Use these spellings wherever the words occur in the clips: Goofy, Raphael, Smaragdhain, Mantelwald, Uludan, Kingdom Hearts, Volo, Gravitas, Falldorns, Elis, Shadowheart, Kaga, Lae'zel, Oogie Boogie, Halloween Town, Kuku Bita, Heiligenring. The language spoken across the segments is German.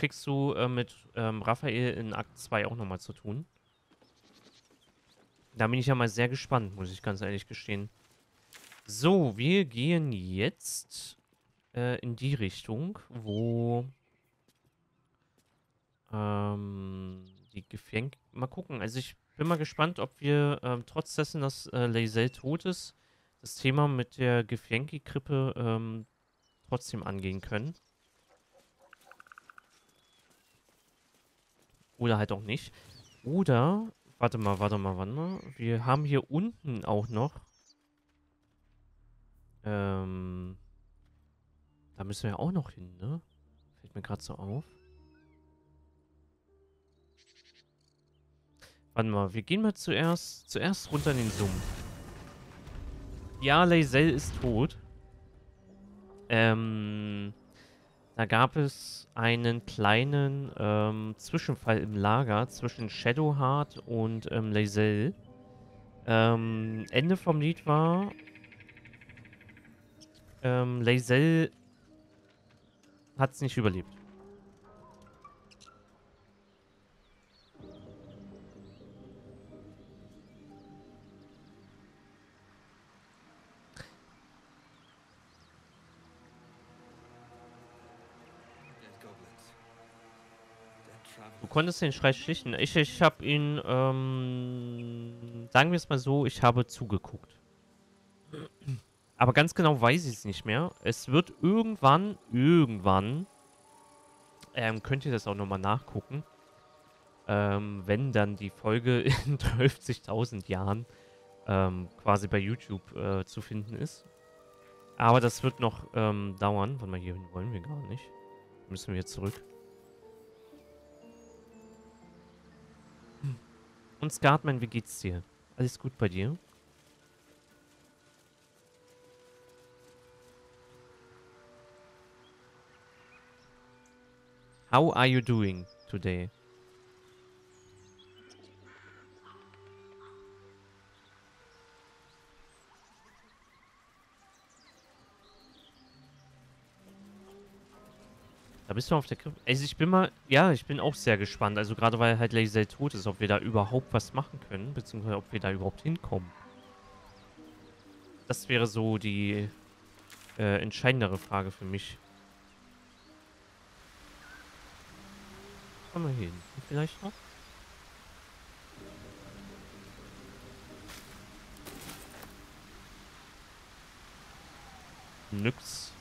kriegst du mit Raphael in Akt 2 auch nochmal zu tun. Da bin ich ja mal sehr gespannt, muss ich ganz ehrlich gestehen. So, wir gehen jetzt in die Richtung, wo die Gefängnis... Mal gucken, also ich bin mal gespannt, ob wir trotz dessen, dass Lae'zel tot ist, das Thema mit der Gefänki-Krippe trotzdem angehen können. Oder halt auch nicht. Oder, warte mal. Wir haben hier unten auch noch. Da müssen wir ja auch noch hin, ne? Fällt mir gerade so auf. Warte mal, wir gehen mal zuerst runter in den Sumpf. Ja, Lae'zel ist tot. Da gab es einen kleinen Zwischenfall im Lager zwischen Shadowheart und Lae'zel. Ende vom Lied war, Lae'zel hat es nicht überlebt. Du konntest den Schrei schlichten. Ich habe ihn, sagen wir es mal so, ich habe zugeguckt. Aber ganz genau weiß ich es nicht mehr. Es wird irgendwann, könnt ihr das auch nochmal nachgucken, wenn dann die Folge in 50.000 Jahren quasi bei YouTube zu finden ist. Aber das wird noch dauern. Warte mal, hier hin wollen wir gar nicht. Müssen wir jetzt zurück. Und Skatman, wie geht's dir? Alles gut bei dir? How are you doing today? Da bist du auf der Krippe. Also ich bin mal... Ja, ich bin auch sehr gespannt. Also gerade weil halt Lae'zel tot ist, ob wir da überhaupt was machen können. Beziehungsweise ob wir da überhaupt hinkommen. Das wäre so die entscheidendere Frage für mich. Kommen wir hier hin. Vielleicht noch? Nix.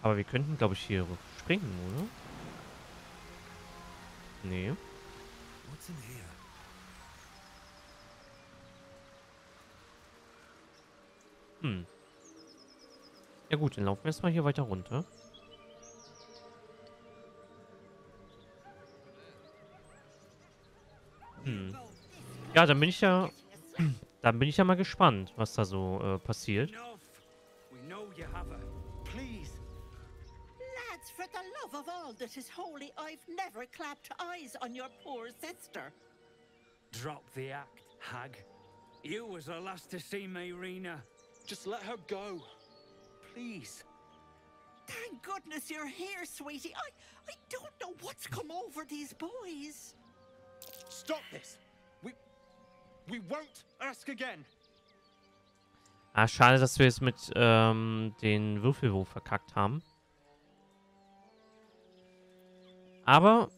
Aber wir könnten, glaube ich, hier springen, oder? Nee. What's in here? Hm. Ja gut, dann laufen wir erstmal hier weiter runter. Hm. Ja, dann bin ich ja... Dann bin ich ja mal gespannt, was da so passiert. For the love of all that is holy, I've never clapped eyes on your poor sister. Drop the act, hag. You was the last to see me, Rena. Just let her go. Please. Thank goodness you're here, sweetie. I don't know what's come over these boys. Stop this. We won't ask again. Ah, schade, dass wir es mit den Würfelwurf verkackt haben. Aber,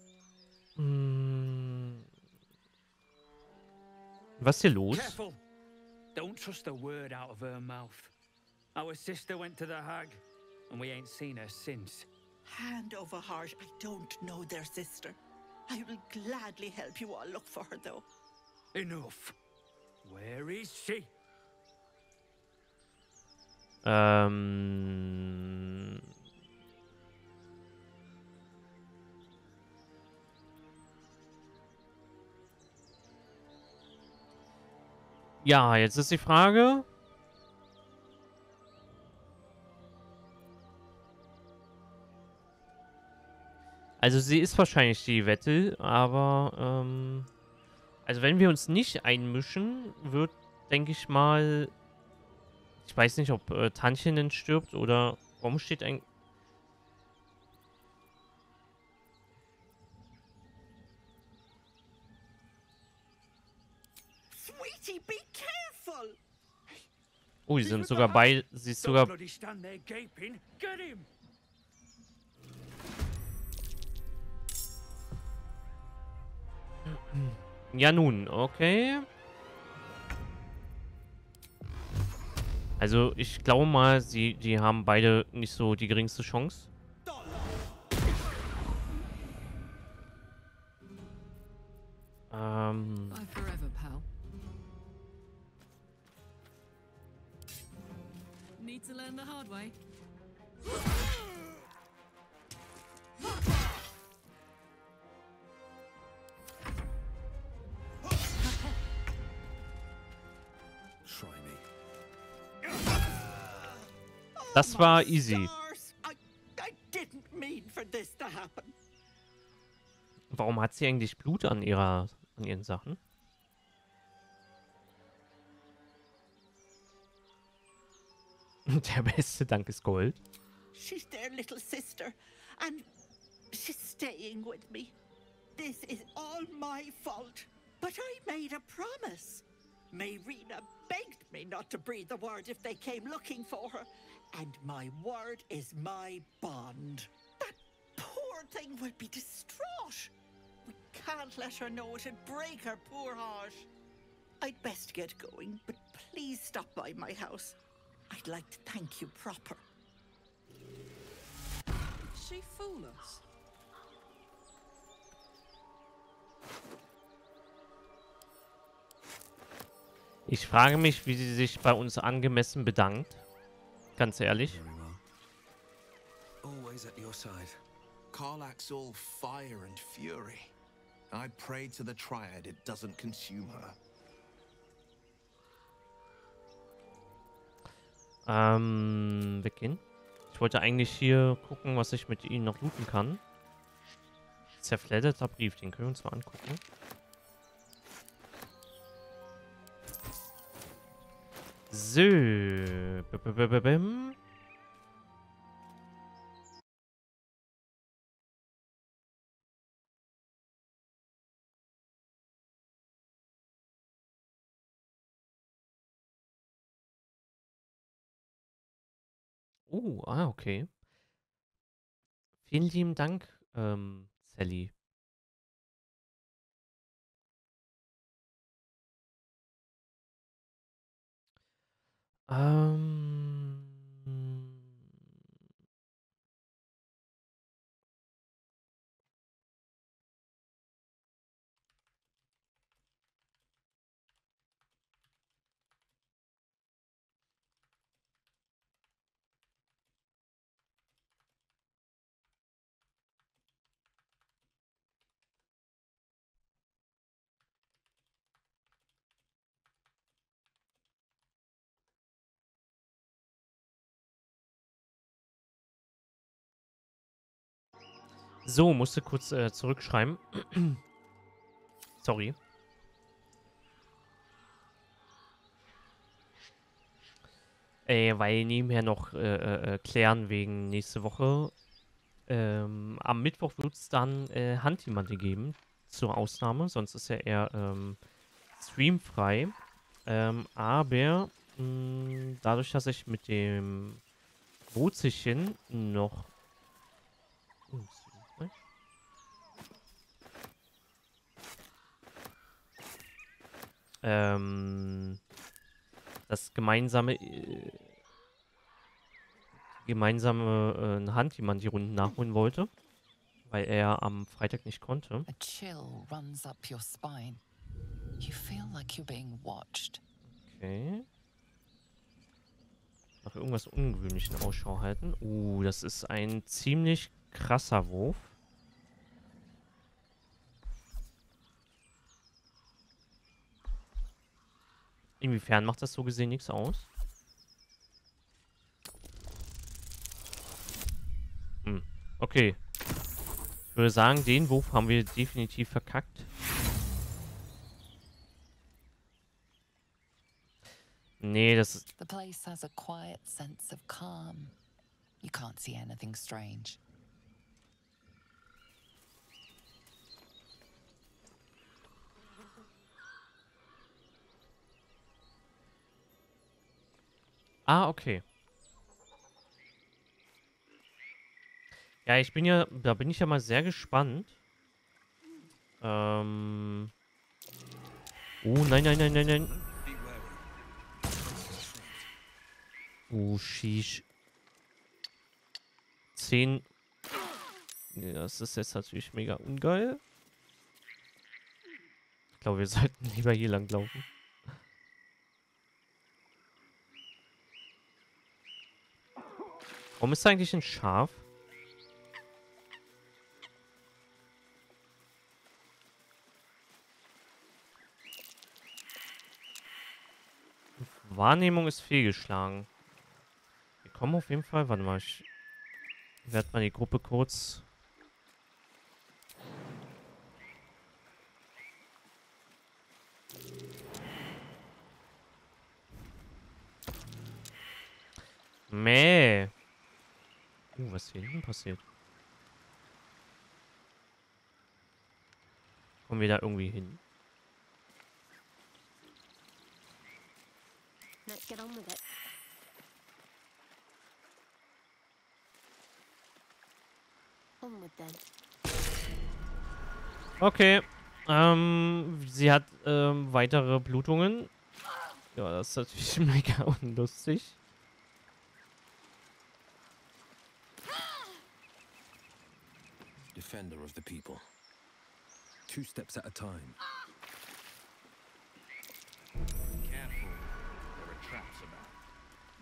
was ist hier los? Don't trust a word out of her mouth. Our sister went to the hag and we ain't seen her since. Hand over heart, I don't know their sister. I will gladly help you all look for her though. Enough. Where is she? Ja, jetzt ist die Frage. Also sie ist wahrscheinlich die Wettel, aber also wenn wir uns nicht einmischen, wird, denke ich mal, ich weiß nicht, ob Tantchen denn stirbt oder warum steht ein... Kitty, be careful! Oh, sie sind sogar bei. Sie ist sogar. Ja, nun, okay. Also, ich glaube mal, die haben beide nicht so die geringste Chance. Das war easy. Warum hat sie eigentlich Blut an ihren Sachen? Der beste Dank ist Gold. She's their little sister and she's staying with me. This is all my fault, but I made a promise. Mayrina begged me not to breathe the word if they came looking for her, and my word is my bond. That poor thing will be distraught. We can't let her know it'd break her poor heart. I'd best get going, but please stop by my house. I'd like to thank you proper. Did she fool us? Ich frage mich, wie sie sich bei uns angemessen bedankt. Ganz ehrlich. Always at your side. Karlak's all fire and fury. I pray to the triad it doesn't consume her. Weggehen. Ich wollte eigentlich hier gucken, was ich mit ihnen noch looten kann. Zerfledderter Brief, den können wir uns mal angucken. So. Oh, okay. Vielen lieben Dank, Sally. So, musste kurz zurückschreiben. Sorry. Weil nebenher noch klären wegen nächste Woche. Am Mittwoch wird es dann Handtimante geben. Zur Ausnahme. Sonst ist ja eher streamfrei. Aber dadurch, dass ich mit dem Bootchen noch... das gemeinsame Handjemand die Runden nachholen wollte, weil er am Freitag nicht konnte. Okay. Nach irgendwas Ungewöhnlichen Ausschau halten. Das ist ein ziemlich krasser Wurf. Inwiefern macht das so gesehen nichts aus? Okay. Ich würde sagen, den Wurf haben wir definitiv verkackt. Nee, das ist... Ah, okay. Ja, da bin ich ja mal sehr gespannt. Oh, nein, nein, nein, nein, nein. Oh, sheesh. 10. Ja, das ist jetzt natürlich mega ungeil. Ich glaube, wir sollten lieber hier lang laufen. Warum ist da eigentlich ein Schaf? Wahrnehmung ist fehlgeschlagen. Wir kommen auf jeden Fall. Warte mal, ich werde mal die Gruppe kurz. Mäh. Was ist hier hinten passiert? Kommen wir da irgendwie hin? Okay. Sie hat weitere Blutungen. Ja, das ist natürlich mega unlustig. Defender of the people. 2 steps at a time.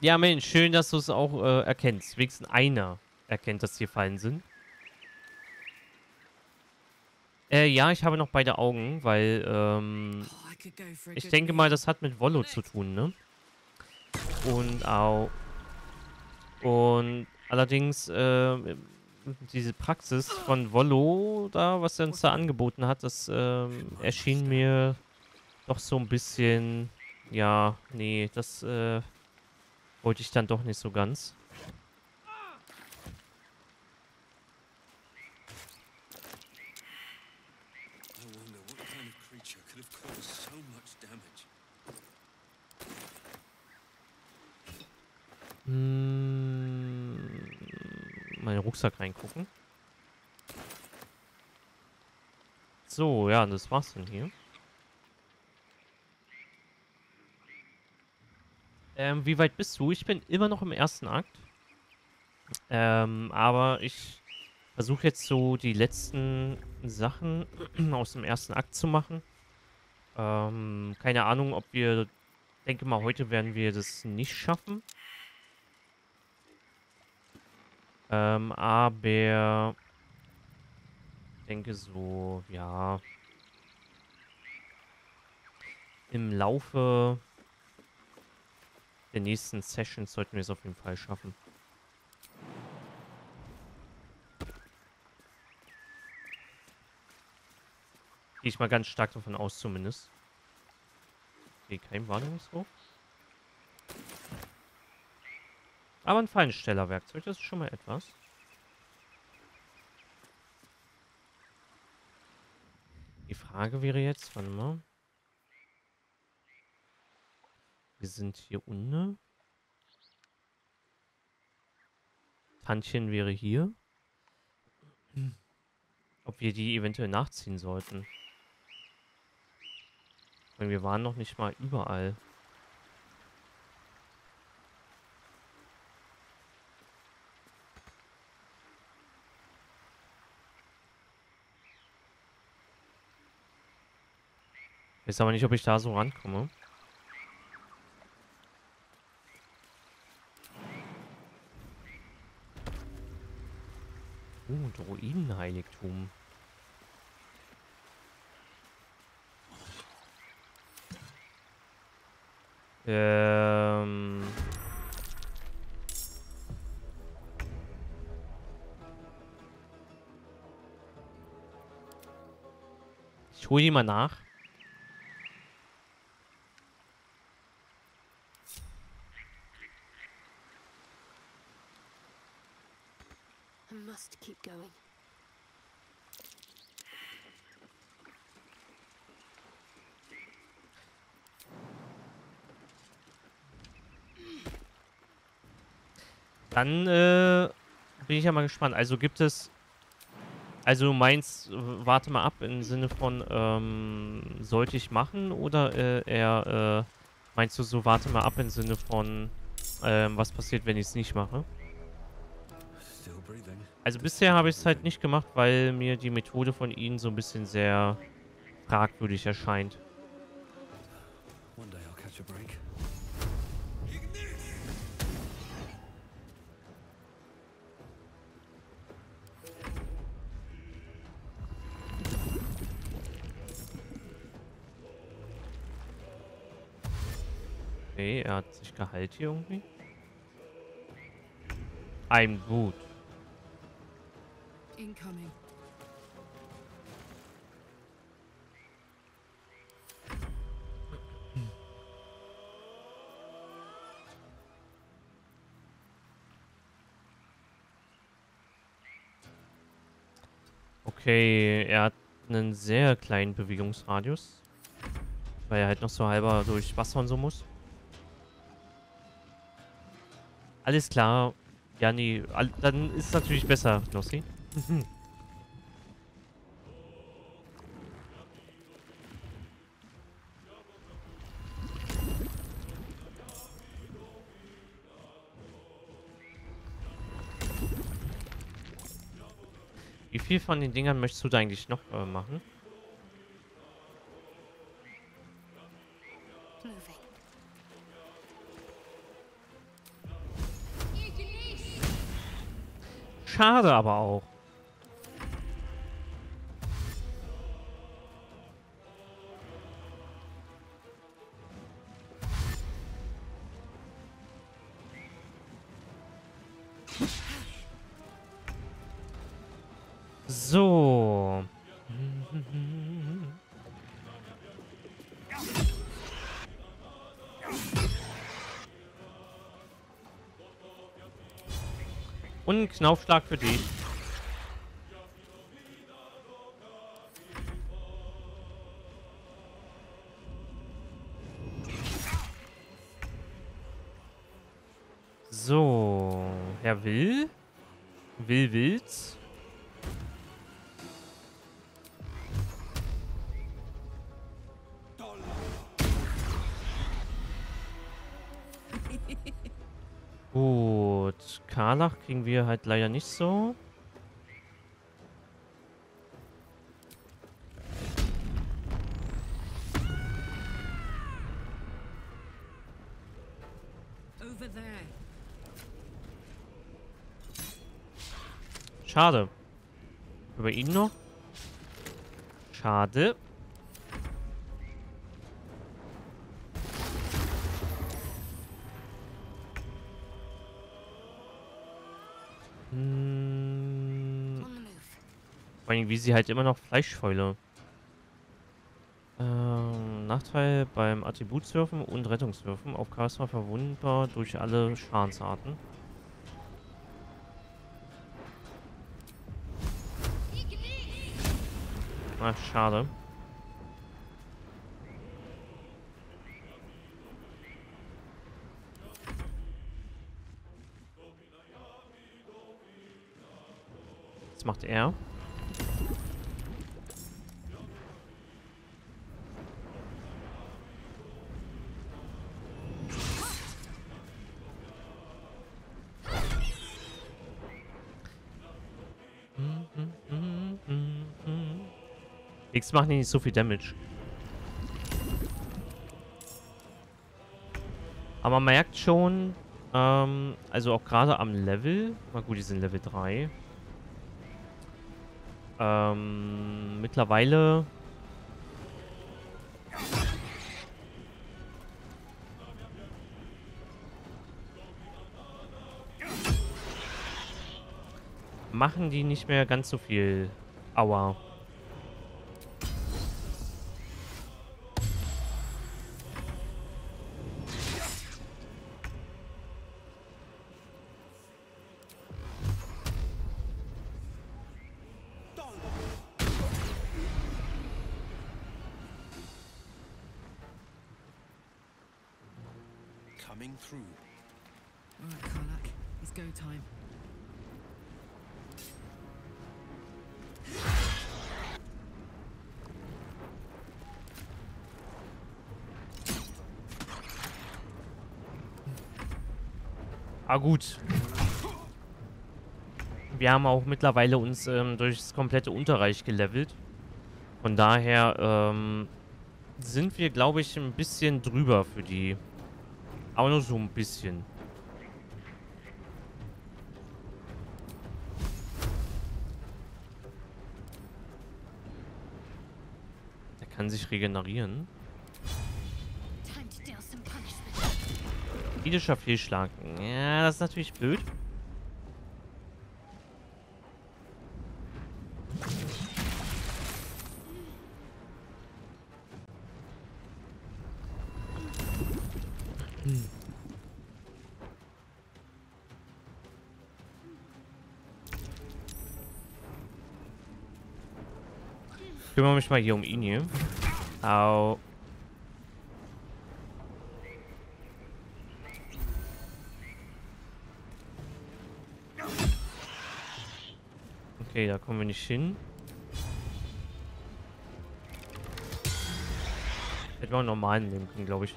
Ja, Mensch, schön, dass du es auch erkennst. Wenigstens einer erkennt, dass hier Fallen sind. Ja, ich habe noch beide Augen, weil, ich denke mal, das hat mit Volo zu tun, ne? Und auch... Und allerdings, diese Praxis von Volo, da, was er uns da angeboten hat, das, erschien mir doch so ein bisschen... Ja, nee, das, wollte ich dann doch nicht so ganz. Meinen Rucksack reingucken. So, ja, das war's denn hier. Wie weit bist du? Ich bin immer noch im ersten Akt. Aber ich versuche jetzt so die letzten Sachen aus dem ersten Akt zu machen. Keine Ahnung, ob wir... denke mal, heute werden wir das nicht schaffen. Aber... ich denke so, ja... im Laufe... der nächsten Sessions sollten wir es auf jeden Fall schaffen. Gehe ich mal ganz stark davon aus, zumindest. Okay, kein Warnungsruf. Aber ein Fallenstellerwerkzeug, das ist schon mal etwas. Die Frage wäre jetzt, warte mal. Wir sind hier unten. Tantchen wäre hier. Ob wir die eventuell nachziehen sollten. Weil wir waren noch nicht mal überall. Ich weiß aber nicht, ob ich da so rankomme. Druidenheiligtum. Ich hole die mal nach. Dann bin ich ja mal gespannt. Also gibt es... Also du meinst, warte mal ab, im Sinne von, sollte ich machen? Oder eher, meinst du so, warte mal ab, im Sinne von, was passiert, wenn ich es nicht mache? Also bisher habe ich es halt nicht gemacht, weil mir die Methode von ihnen so ein bisschen sehr fragwürdig erscheint. Okay, er hat sich geheilt hier irgendwie. Ein Boot. Incoming. Okay, er hat einen sehr kleinen Bewegungsradius, weil er halt noch so halber durch Wasser und so muss. Alles klar. Ja, nee. Dann ist es natürlich besser, Knossi. Wie viel von den Dingern möchtest du da eigentlich noch machen? Schade aber auch. So. Und einen Knaufschlag für dich. So, er will. Will's. Gut, Karlach kriegen wir halt leider nicht so. Schade. Über ihn noch. Schade. Vor allem, wie sie halt immer noch Fleischfäule. Nachteil beim Attributswürfen und Rettungswürfen. Auf Charisma verwundbar durch alle Schadensarten. Ach, schade. Was macht er? X macht nicht so viel Damage. Aber man merkt schon, also auch gerade am Level, na gut, die sind Level 3. Mittlerweile... machen die nicht mehr ganz so viel Aua. It's go time. Ah gut. Wir haben auch mittlerweile uns durch das komplette Unterreich gelevelt. Von daher sind wir, glaube ich, ein bisschen drüber für die. Auch nur so ein bisschen. Der kann sich regenerieren. Kritischer Fehlschlag. Ja, das ist natürlich blöd. Ich kümmere mich mal hier um ihn hier. Au. Okay, da kommen wir nicht hin. Hätten wir einen normalen nehmen können, glaube ich.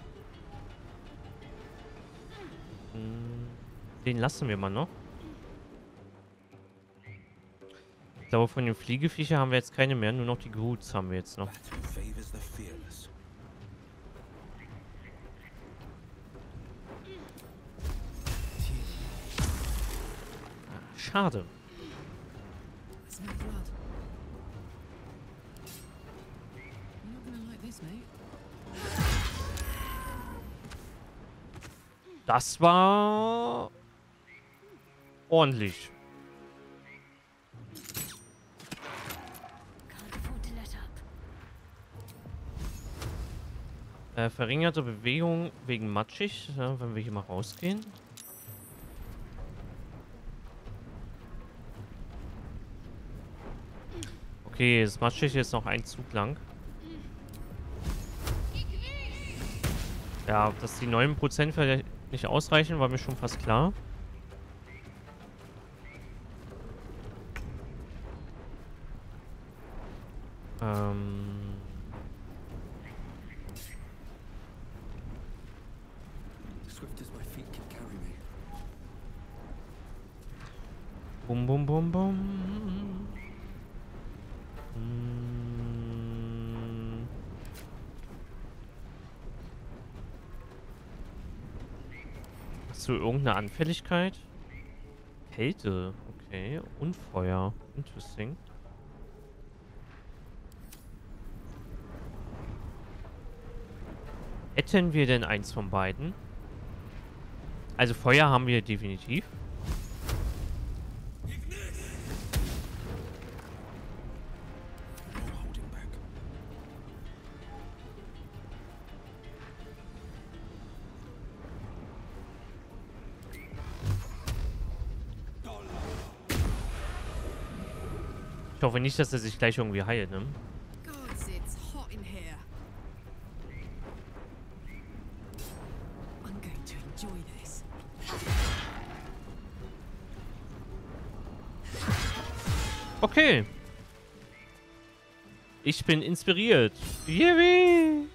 Den lassen wir mal noch. Ich glaube, von den Fliegeviecher haben wir jetzt keine mehr, nur noch die Groots haben wir jetzt noch. Schade. Das war ordentlich. Verringerte Bewegung wegen matschig, ja, wenn wir hier mal rausgehen. Okay, das matschig ist noch ein Zug lang. Ja, dass die 9% vielleicht nicht ausreichen, war mir schon fast klar. Bum, bum, bum, bum. Hast du irgendeine Anfälligkeit? Kälte, okay. Und Feuer. Interesting. Hätten wir denn eins von beiden? Also Feuer haben wir definitiv. Ich hoffe nicht, dass er sich gleich irgendwie heilt, ne? Okay. Ich bin inspiriert. Yippie!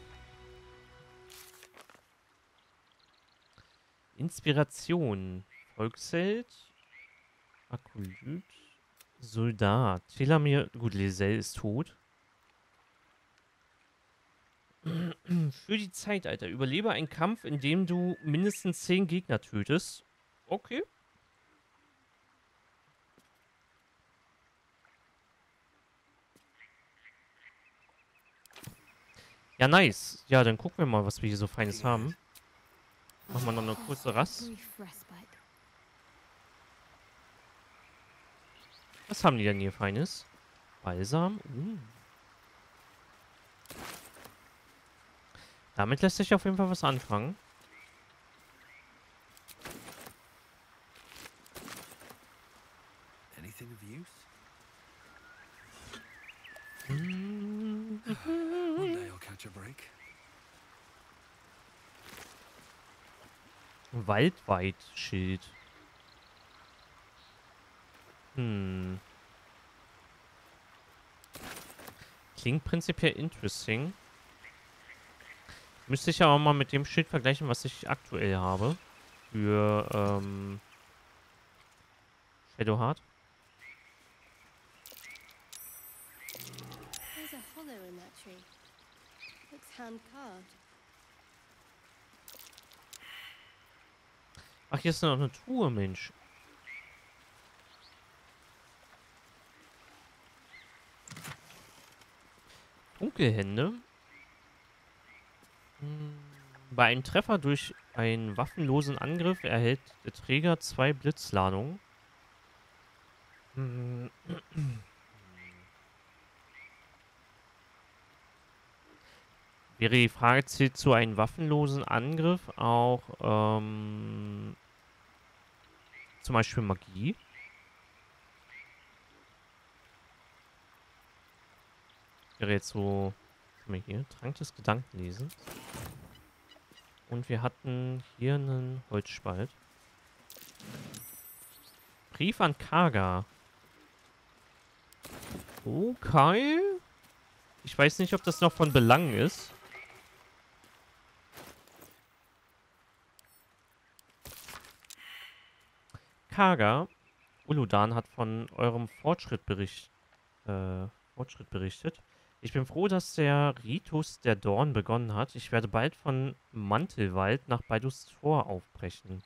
Inspiration. Volksheld. Akolyt. Soldat. Telamir. Gut, Lae'zel ist tot. Für die Zeitalter. Überlebe einen Kampf, in dem du mindestens 10 Gegner tötest. Okay. Ja, nice. Ja, dann gucken wir mal, was wir hier so Feines haben. Machen wir noch eine kurze Rast. Was haben die denn hier Feines? Balsam. Damit lässt sich auf jeden Fall was anfangen. Waldweitschild. Klingt prinzipiell interesting. Müsste ich aber mal mit dem Schild vergleichen, was ich aktuell habe. Für Shadowheart. Ach, hier ist noch eine Truhe, Mensch. Dunkelhände. Bei einem Treffer durch einen waffenlosen Angriff erhält der Träger 2 Blitzladungen. Wäre die Frage, zählt zu einem waffenlosen Angriff auch zum Beispiel Magie? Wäre jetzt so, was haben wir hier? Trank des Gedankenlesens. Und wir hatten hier einen Holzspalt. Brief an Kaga. Okay. Ich weiß nicht, ob das noch von Belang ist. Kaga, Uludan hat von eurem Fortschritt berichtet. Ich bin froh, dass der Ritus der Dorn begonnen hat. Ich werde bald von Mantelwald nach Baldurs Tor aufbrechen.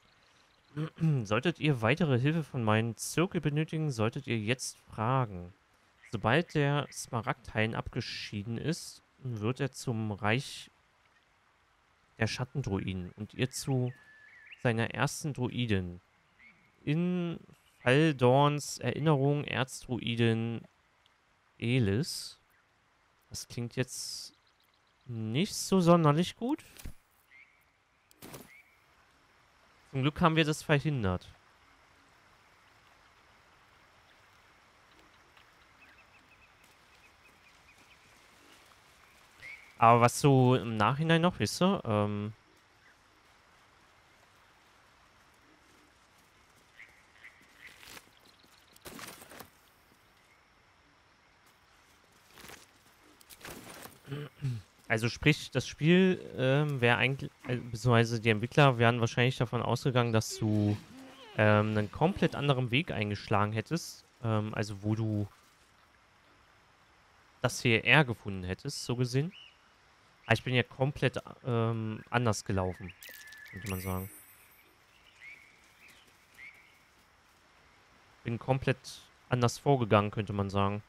Solltet ihr weitere Hilfe von meinem Zirkel benötigen, solltet ihr jetzt fragen. Sobald der Smaragdhain abgeschieden ist, wird er zum Reich der Schattendruiden und ihr zu seiner ersten Druidin. In Falldorns Erinnerung Erzdruidin Elis. Das klingt jetzt nicht so sonderlich gut. Zum Glück haben wir das verhindert. Aber was so im Nachhinein noch, wisst ihr, also sprich, das Spiel wäre eigentlich, beziehungsweise die Entwickler wären wahrscheinlich davon ausgegangen, dass du einen komplett anderen Weg eingeschlagen hättest, also wo du das hier eher gefunden hättest, so gesehen. Aber ich bin ja komplett anders gelaufen, könnte man sagen. Bin komplett anders vorgegangen, könnte man sagen.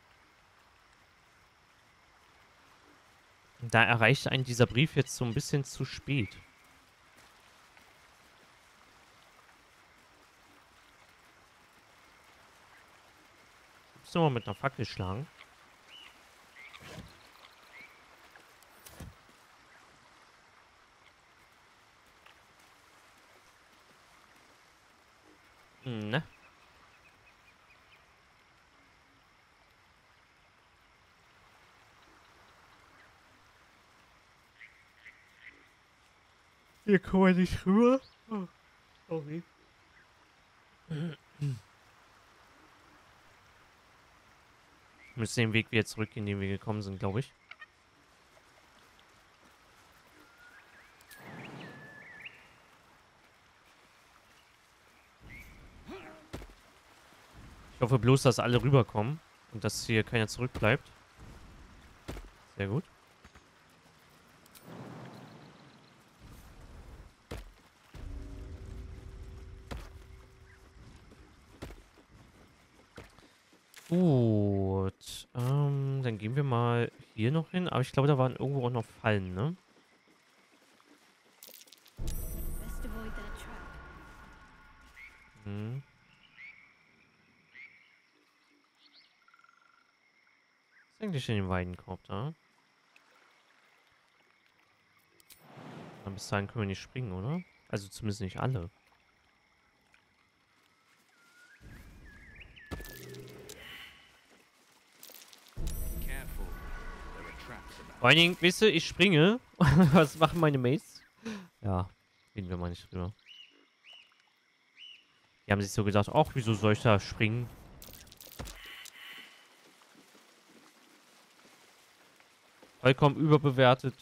Da erreicht einen dieser Brief jetzt so ein bisschen zu spät. Ich muss nochmal mit einer Fackel schlagen. Ne? Hier kommen wir nicht rüber. Oh, sorry. Wir müssen den Weg wieder zurück, in den wir gekommen sind, glaube ich. Ich hoffe bloß, dass alle rüberkommen und dass hier keiner zurückbleibt. Sehr gut. Gut, dann gehen wir mal hier noch hin. Aber ich glaube, da waren irgendwo auch noch Fallen, ne? Hm. Was ist eigentlich in dem Weidenkorb da? Aber bis dahin können wir nicht springen, oder? Also zumindest nicht alle. Vor allen Dingen, weißt du, ich springe. Was machen meine Mates? Ja, gehen wir mal nicht drüber. Die haben sich so gedacht, ach, wieso soll ich da springen? Vollkommen überbewertet.